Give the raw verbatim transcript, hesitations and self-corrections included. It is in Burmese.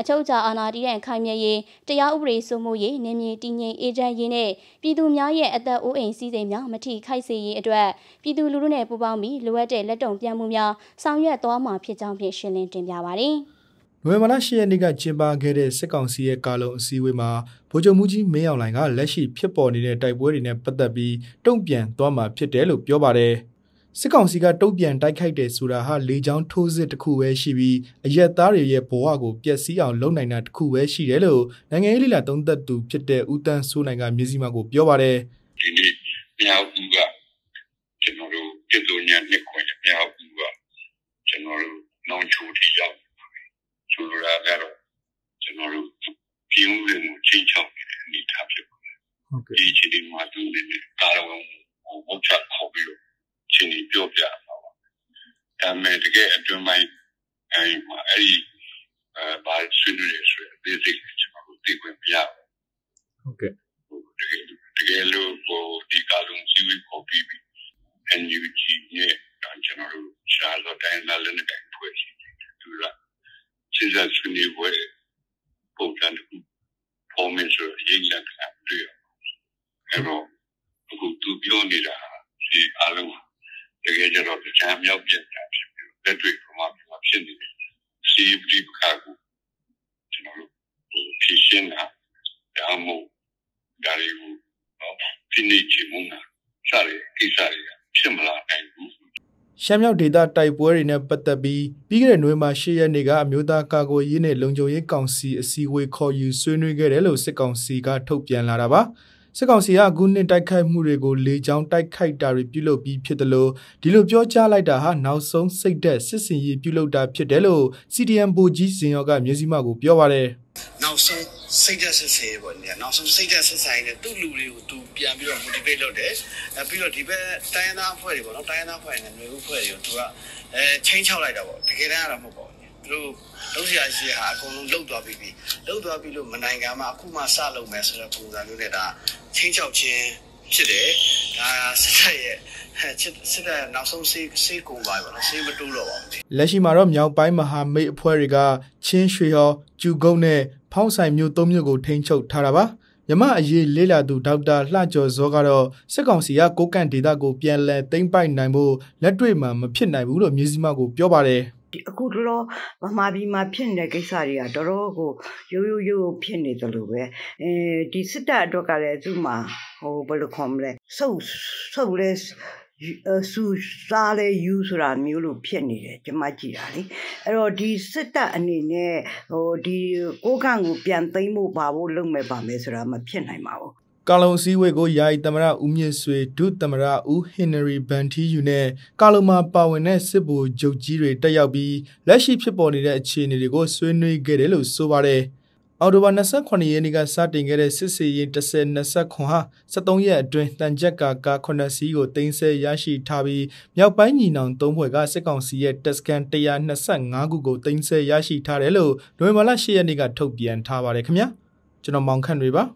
အချုပ်အခြာအာဏာတည်တဲ့ခိုင်မြဲရေးတရားဥပဒေစိုးမိုးရေးနယ်မြေတည်ငြိမ်အေးချမ်းရေးနဲ့ပြည်သူများရဲ့အသက်အိုးအိမ်စီးစိမ်များမထိခိုက်စေရေးအတွက်ပြည်သူလူထုနဲ့ပူးပေါင်းပြီးလိုအပ်တဲ့လက်တုံ့ပြန်မှုများဆောင်ရွက်သွားမှာဖြစ်ကြောင်းဖြင့်ရှင်းလင်းတင်ပြပါရစေ။နိုဝင်ဘာလရှစ်ရက်နေ့ကကျင်းပခဲ့တဲ့စစ်ကောင်စီရဲ့ကာလုံအစည်းအဝေးမှာဗိုလ်ချုပ်မှူးကြီးမင်းအောင်လှိုင်ကလက်ရှိဖြစ်ပေါ်နေတဲ့တိုက်ပွဲတွေနဲ့ပတ်သက်ပြီးတုံ့ပြန်သွားမှာဖြစ်တယ်လို့ပြောပါတယ်။စစ်ကောင်စီကတုံ့ပြန်တိုက်ခိုက်တယ်ဆိုတာဟာလေကြောင်းထိုးစစ်တစ်ခုပဲရှိပြီးအရက်သားတွေရဲ့ဘဝကိုပျက်စီးအောင်လုပ်နိုင်တာတစ်ခုပဲရှိတယ်လို့နိုင်ငံရေးလှိလာသုံးသက်သူဖြစ်တဲ့ဦးတန်းစိုးနိုင်ကမျိုးစိမကိုပြောပါတယ်။ဒီနေ့မြောက်ဦးကကျွန်တော်တို့ပြည်သူများနှစ်ခွင်မြောက်ဦးကကျွန်တော်တို့နှောင်းချိုးတိရောက်ကျွန်တော်တို့ကတော့ကျွန်တော်တို့ပြည်ဦးတွေမှာချိန်ချောက်နေတဲ့အနေအထားဖြစ်ပါတယ်။ဟုတ်ကဲ့ဒီချိန်ဒီမှာသူတွေကာရဝံကိုဝတ်ချခေါ်ပြီးတော့ချိန်ပြီးပြောပြပါပါ။ဒါမဲ့တကယ်အတွင်းပိုင်းအဲဒီမှာအဲဒီဘာဆွေးနွေးရဆိုတဲ့ basic ကျွန်တော်တို့သိခွင့်မရဘူး။ဟုတ်ကဲ့တကယ်တကယ်လို့ဒီကာလုံစီဝေး copy ပြီး N U G နဲ့ကျွန်တော်တို့ရှာလို့တိုင်းလာလည်းတိုင်းဖွဲ့ရှိတယ်သူက现在村里我也不干的，泡面是影响看不对啊。还说不过都表里的哈，是阿龙这个叫做咱们要变咱们别对付嘛，别嘛骗你们，谁不对不看过，就那个不提醒啊，然后家里有啊，今年结婚啊，啥的给啥的，骗不啦，哎呦。ရှမ်းမြောက်ဒေသတိုက်ပွဲတွေနဲ့ပတ်သက်ပြီးပြီးခဲ့တဲ့နိုဝင်ဘာရှစ်ရက်နေ့ကအမျိုးသားကာကွယ်ရေးနဲ့လုံခြုံရေးကောင်စီအစည်းအဝေးခေါ်ယူဆွေးနွေးခဲ့တယ်လို့စစ်ကောင်စီကထုတ်ပြန်လာတာပါစစ်ကောင်စီကအခုနှစ်တိုက်ခိုက်မှုတွေကိုလေကြောင်းတိုက်ခိုက်တာတွေပြုလုပ်ပြီးဖြစ်တယ်လို့ဒီလိုပြောကြားလိုက်တာဟာနောက်ဆုံးစိတ်သက်စစ်စင်ရေးပြုလုပ်တာဖြစ်တယ်လို့ C D M ဘူကြီးစင်ရောကမျိုးစိမကိုပြောပါတယ်နောက်ဆုံးစိတ်သက်စစ်စင်ရေးပေါ့နော်နောက်ဆုံးစိတ်သက်စစ်ဆိုင်တဲ့သူ့လူတွေကိုသူပြန်ပြီးတော့ motivate လုပ်တယ်အဲပြီးတော့ဒီဘက်တိုင်းသားအဖွဲ့တွေပေါ့နော်တိုင်းသားအဖွဲ့နဲ့မျိုးအဖွဲ့တွေကိုသူကအဲချင်းချောက်လိုက်တာပေါ့တကယ်တမ်းကတော့မဟုတ်ပါဘူးတို့လုံးစရာရှိဟာအကုန်လုံးလှုပ်သွားပြီပြီလှုပ်သွားပြီလို့မနိုင်ကမှအခုမှစလုပ်မယ်ဆိုတော့ပုံစံမျိုးနဲ့ဒါချင်းချောက်ချင်းဖြစ်တယ်ဒါစစ်တပ်ရဲ့စစ်တပ်နောက်ဆုံးစေးစေးကုန်ပါပဲနော်စေးမတိုးတော့ပါဘူးလက်ရှိမှာတော့မြောက်ပိုင်းမဟာမိတ်အဖွဲ့တွေကချင်းရွှေဟော်ကျူကုန်းနဲ့ဖောင်းဆိုင်မျိုးသုံးမျိုးကိုထိန်းချုပ်ထားတာပါမြမအရေးလေးလာသူဒေါက်တာလှကျော်ဇောကတော့စစ်ကောင်စီကကိုကန့်ဒေတာကိုပြန်လည်သိမ်းပိုက်နိုင်ဖို့လက်တွေ့မှာမဖြစ်နိုင်ဘူးလို့မျိုးစိမကိုပြောပါတယ်အခုတော့မမပြီးမှဖြစ်နေတဲ့ကိစ္စတွေကတော်တော်ကိုရိုးရိုးရိုးဖြစ်နေတယ်လို့ပဲအဲဒီစစ်တပ်အတွက်ကလည်းသူ့မှာဟိုဘယ်လိုခေါ်မလဲဆုပ်ဆုပ်လဲဆူစားလဲယူဆိုတာမျိုးလို့ဖြစ်နေတယ်ကျွန်မကြည့်တာလေအဲ့တော့ဒီစစ်တပ်အနေနဲ့ဟိုဒီကိုကန့်ကိုပြန်သိမ်းဖို့ပါဖို့လုပ်မယ်ပါမယ်ဆိုတာမဖြစ်နိုင်ပါဘူးကာလုံစည်းဝေးကိုယာယီသမ္မတဦးမြင့်ဆွေဒုသမ္မတဦးဟင်နရီဘန်တီယူနဲ့ကာလုံမှာပါဝင်တဲ့စစ်ဗိုလ်ချုပ်ကြီးတွေတက်ရောက်ပြီးလက်ရှိဖြစ်ပေါ်နေတဲ့အခြေအနေတွေကိုဆွေးနွေးခဲ့တယ်လို့ဆိုပါတယ်။အော်တိုဘာ၂၈ရက်နေ့ကစတင်ခဲ့တဲ့စစ်စေးရင်၁၀၂၇ဟာ၁၃ရက်အတွင်းတန်ချက်ကာကာခုနှစ်စီးကိုတင်ဆက်ရရှိထားပြီးမြောက်ပိုင်းညီနောင်သုံးဖွဲ့ကစစ်ကောင်စီရဲ့တက်စကန်၁၂၅ခုကိုတင်ဆက်ရရှိထားတယ်လို့နိုဝင်ဘာလ၈ရက်နေ့ကထုတ်ပြန်ထားပါတယ်ခင်ဗျာ။ကျွန်တော်မောင်ခန့်တွေပါ။